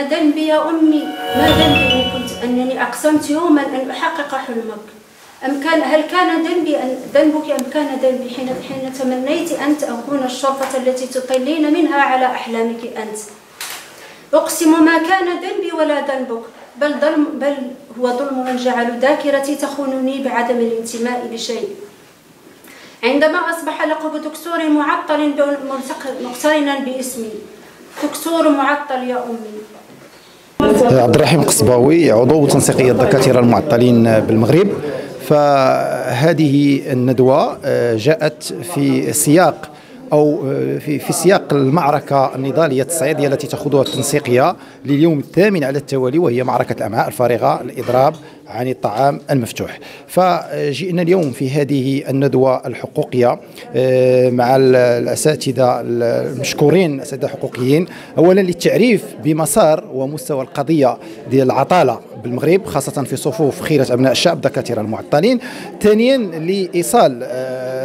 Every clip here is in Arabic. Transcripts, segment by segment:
ما ذنبي يا أمي، ما ذنبي إن كنت أنني أقسمت يوما أن أحقق حلمك؟ أم كان هل كان ذنبي ذنبك أم كان ذنبي حين تمنيت أن أكون الشرفة التي تطلين منها على أحلامك أنت؟ أقسم ما كان ذنبي ولا ذنبك، بل هو ظلم من جعل ذاكرتي تخونني بعدم الانتماء لشيء. عندما أصبح لقب دكتور معطل مقترنا باسمي، دكتور معطل يا أمي. عبد الرحيم قصباوي، عضو تنسيقية الدكاترة المعطلين بالمغرب. فهذه الندوة جاءت في سياق أو في سياق المعركة النضالية التصعيدية التي تخوضها التنسيقية لليوم الثامن على التوالي، وهي معركة الأمعاء الفارغة الإضراب عن الطعام المفتوح. فجئنا اليوم في هذه الندوة الحقوقية مع الأساتذة المشكورين، أساتذة حقوقيين، أولا للتعريف بمسار ومستوى القضية ديال العطالة بالمغرب، خاصة في صفوف خيرة أبناء الشعب دكاترة المعطلين. ثانيا لإيصال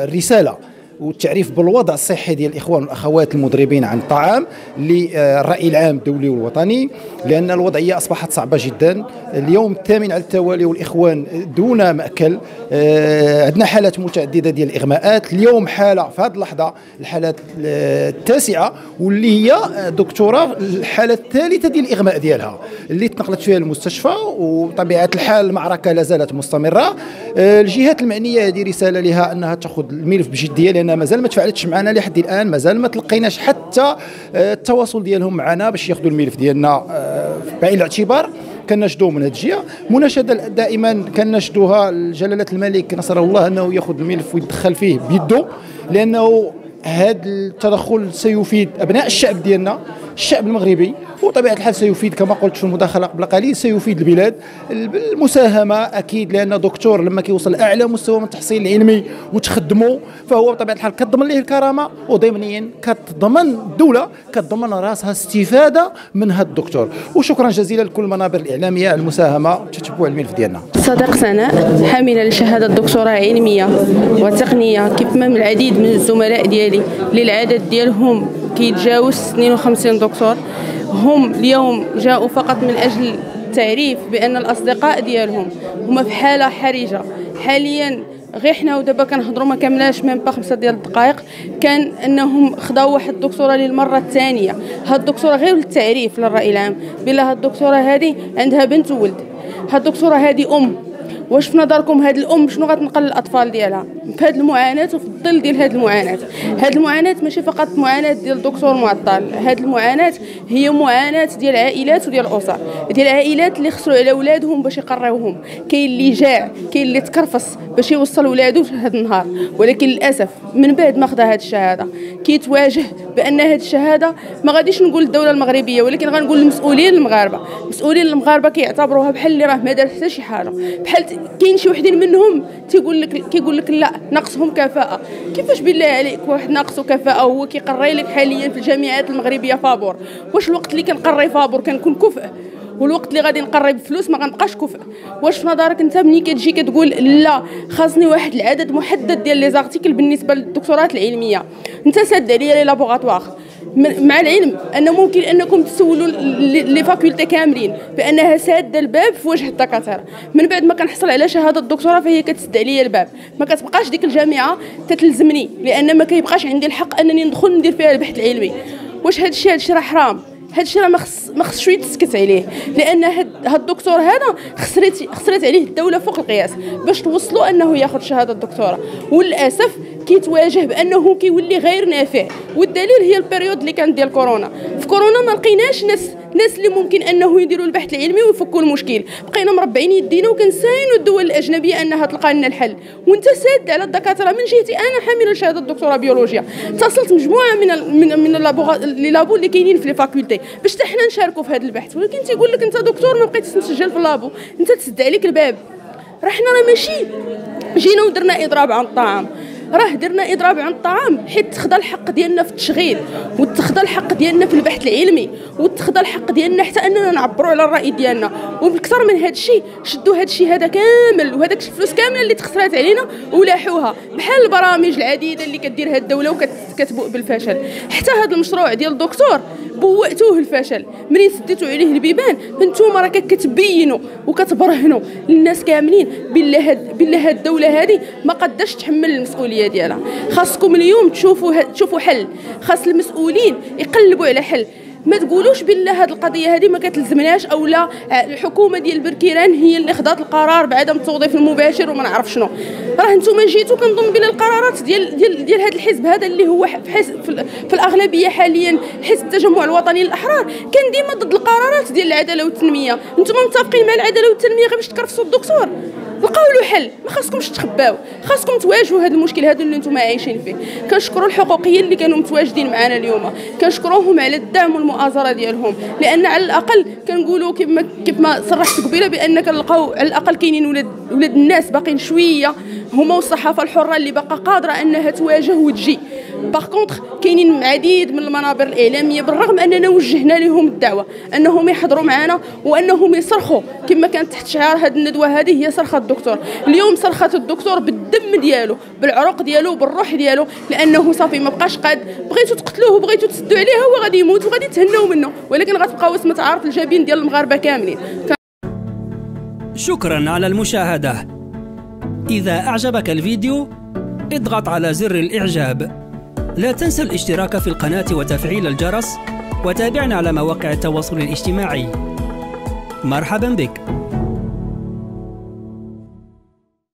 الرسالة والتعريف بالوضع الصحي ديال الاخوان والاخوات المضربين عن الطعام للراي العام الدولي والوطني، لان الوضعيه اصبحت صعبه جدا. اليوم الثامن على التوالي والاخوان دون ماكل، عندنا حالات متعدده ديال الاغماءات. اليوم حاله في هذه اللحظه الحالات التاسعه، واللي هي دكتوره الحاله الثالثه ديال الاغماء ديالها اللي تنقلت فيها المستشفى. وطبيعه الحال المعركه لا زالت مستمره. الجهات المعنيه هذه رساله لها انها تاخذ الملف بجديه، لأن مازال ما تفاعلتش معنا لحد الآن، مازال ما تلقيناش حتى التواصل ديالهم معنا باش ياخذوا الملف ديالنا بعين الاعتبار. كنشدو من هذه الجهه مناشده دائما كنشدوها لجلاله الملك نصره الله انه ياخذ الملف ويدخل فيه بيده، لانه هذا التدخل سيفيد ابناء الشعب ديالنا، الشعب المغربي، وطبيعه الحال سيفيد كما قلت في المداخله قبل قليل، سيفيد البلاد بالمساهمه اكيد. لان دكتور لما كيوصل اعلى مستوى من التحصيل العلمي وتخدمه، فهو بطبيعه الحال كتضمن ليه الكرامه، وضمنيا كتضمن الدوله، كتضمن راسها استفاده من هذا الدكتور. وشكرا جزيلا لكل المنابر الاعلاميه على المساهمه وتتبع الملف ديالنا. صدق سناء، حامله لشهاده الدكتوراه علميه وتقنيه، كيف ما من العديد من الزملاء ديالي اللي العدد ديالهم كيتجاوز 52 دكتور. هم اليوم جاءوا فقط من أجل التعريف بأن الأصدقاء ديالهم هما في حالة حرجة حاليا. غير حنا ودابا كنهضروا ما كملناش ميم با 5 ديال الدقائق، كان انهم خداو واحد الدكتوره للمره الثانيه. هاد الدكتوره غير للتعريف للراي العام، بلا هاد الدكتوره هذه عندها بنت وولد، هاد الدكتوره هذه ام. واش في نظركم هاد الام شنو غتنقل للاطفال ديالها في هاد المعاناه وفي الظل ديال هاد المعاناه؟ هاد المعاناه ماشي فقط معاناه ديال دكتور معطل، هاد المعاناه هي معاناه ديال عائلات وديال الاسر، ديال العائلات اللي خسروا على اولادهم باش يقراوهم. كاين اللي جاع، كاين اللي تكرفص باش يوصل ولادو هاد النهار، ولكن للاسف من بعد ما خدا هاد الشهاده كيتواجه بان هاد الشهاده، ما غاديش نقول الدوله المغربيه ولكن غنقول المسؤولين المغاربه. المسؤولين المغاربه كيعتبروها بحال اللي راه ما دار حتى شي حاجه، بحال كاين شي وحدين منهم كيقول لك لا ناقصهم كفاءه. كيفاش بالله عليك واحد ناقصو كفاءه وهو كيقري لك حاليا في الجامعات المغربيه فابور؟ واش الوقت اللي كنقري فابور كنكون كفء، والوقت اللي غادي نقري بفلوس ما غنبقاش كفء؟ واش في نظرك انت ملي كتجي كتقول لا خاصني واحد العدد محدد ديال لي زارتيكل بالنسبه للدكتورات العلميه، انت سد عليا لي لابوغاتوار، مع العلم ان ممكن انكم تسولوا لي فاكولتي كاملين بانها ساده الباب في وجه الدكاتره. من بعد ما كنحصل على شهاده الدكتوراه فهي كتسد عليا الباب، ما كتبقاش ديك الجامعه تتلزمني، لان ما كيبقاش عندي الحق انني ندخل ندير فيها البحث العلمي. واش هادشي راه حرام؟ هادشي راه ما خص شويه تسكت عليه، لان هاد الدكتور هذا خسرت عليه الدوله فوق القياس باش توصلوا انه ياخذ شهاده الدكتوراه. وللاسف كيتواجه بانه كيولي غير نافع، والدليل هي البيريود اللي كانت ديال كورونا. في كورونا ما لقيناش ناس اللي ممكن انه يديروا البحث العلمي ويفكوا المشكل، بقينا مربعين يدينا وكنساينوا الدول الاجنبيه انها تلقى لنا الحل. وانت ساد على الدكاتره. من جهتي انا حامله شهاده الدكتوراه بيولوجيا، اتصلت مجموعه من اللابو اللي كاينين في لي فاكولتي باش حتى حنا نشاركوا في هذا البحث، ولكن تيقول لك انت دكتور ما بقيتش تسجل في اللابو، انت تسد عليك الباب. راه حنا ماشي جينا ودرنا اضراب عن الطعام، راه درنا اضراب عن الطعام حيت خدا الحق ديالنا في التشغيل، وتخدا الحق ديالنا في البحث العلمي، وتخدا الحق ديالنا حتى اننا نعبروا على الراي ديالنا. وبالكثر من هذا الشيء شدوا هذا الشيء هذا كامل، وهذاك الفلوس كامله اللي تخسرات علينا ولاحوها بحال البرامج العديده اللي كديرها الدوله وكتبوء بالفشل. حتى هذا المشروع ديال الدكتور بوأتوه الفشل منين سديتوا عليه البيبان. فانتوما راه كتبينوا وكتبرهنوا للناس كاملين بالله هاد الدوله هذه ما قداش تحمل المسؤوليه ديالها. خاصكم اليوم تشوفوا حل، خاص المسؤولين يقلبوا على حل. ما تقولوش بالله هاد القضيه هذه ما كتلزمناش، اولا الحكومه ديال بركيران هي اللي خدات القرار بعدم التوظيف المباشر وما نعرف شنو. راه نتوما جيتو كنظن بلا القرارات ديال ديال ديال هاد الحزب هذا اللي هو في الاغلبيه حاليا حزب التجمع الوطني للاحرار، كان ديما ضد القرارات ديال العداله والتنميه. نتوما متفقين مع العداله والتنميه غير باش تكرفسوا الدكتور؟ لقاو له حل، ما خاصكمش تخباو، خاصكم تواجهوا هذا المشكل هذا اللي نتوما عايشين فيه. كنشكروا الحقوقيين اللي كانوا متواجدين معنا اليوم، كنشكروهم على الدعم والمؤازره ديالهم، لان على الاقل كنقولوا كيف ما صرحت قبيله بان كنلقاو على الاقل كاينين ولاد الناس باقيين شويه، هما والصحافه الحره اللي باقا قادره انها تواجه وتجي. باغ كونطخ كاينين عديد من المنابر الاعلاميه بالرغم اننا وجهنا لهم الدعوه انهم يحضروا معنا وانهم يصرخوا كما كانت تحت شعار هذه الندوه هذه هي صرخه الدكتور. اليوم صرخه الدكتور بالدم ديالو، بالعروق ديالو، بالروح ديالو، لانه صافي ما بقاش قاد. بغيتوا تقتلوه، بغيتوا تسدوا عليه، هو غادي يموت وغادي تهناو منه، ولكن غتبقاو اسم تعارف الجبين ديال المغاربه كاملين. شكرا على المشاهده. اذا اعجبك الفيديو اضغط على زر الاعجاب. لا تنسى الاشتراك في القناة وتفعيل الجرس، وتابعنا على مواقع التواصل الاجتماعي. مرحبا بك.